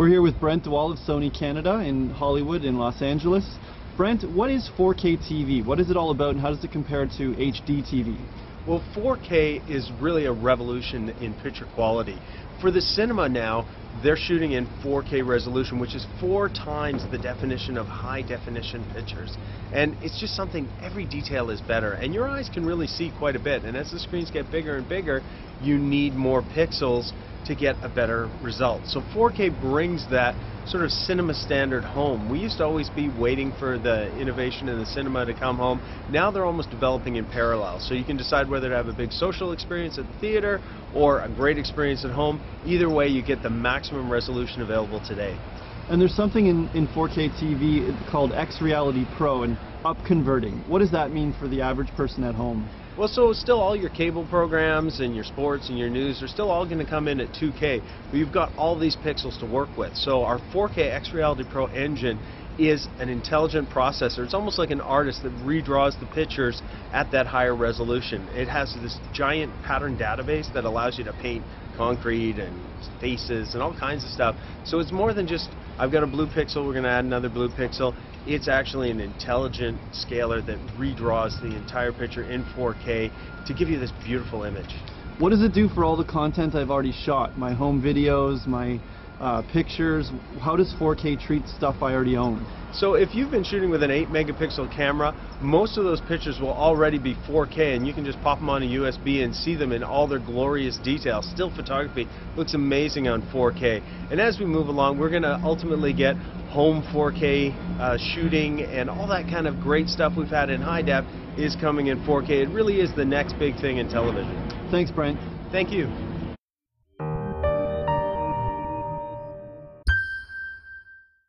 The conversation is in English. We're here with Brent de Waal of Sony Canada in Hollywood, in Los Angeles. Brent, what is 4K TV? What is it all about and how does it compare to HD TV? Well, 4K is really a revolution in picture quality. For the cinema now, they're shooting in 4K resolution, which is 4 times the definition of high-definition pictures. And it's just something, every detail is better. And your eyes can really see quite a bit. And as the screens get bigger and bigger, you need more pixels to get a better result. So 4K brings that sort of cinema standard home. We used to always be waiting for the innovation in the cinema to come home. Now they're almost developing in parallel. So you can decide whether to have a big social experience at the theater or a great experience at home. Either way, you get the maximum resolution available today. And there's something in 4K TV called X Reality Pro and upconverting. What does that mean for the average person at home? Well, so still all your cable programs and your sports and your news are still all going to come in at 2K, but you've got all these pixels to work with. So our 4K X Reality Pro engine is an intelligent processor. It's almost like an artist that redraws the pictures at that higher resolution. It has this giant pattern database that allows you to paint concrete and faces and all kinds of stuff. So it's more than just, I've got a blue pixel, we're going to add another blue pixel. It's actually an intelligent scaler that redraws the entire picture in 4K to give you this beautiful image. What does it do for all the content I've already shot? My home videos, my pictures? How does 4K treat stuff I already own? So if you've been shooting with an 8-megapixel camera, most of those pictures will already be 4K, and you can just pop them on a USB and see them in all their glorious detail. Still photography looks amazing on 4K. And as we move along, we're going to ultimately get home 4K shooting, and all that kind of great stuff we've had in high def is coming in 4K. It really is the next big thing in television. Thanks, Brent. Thank you.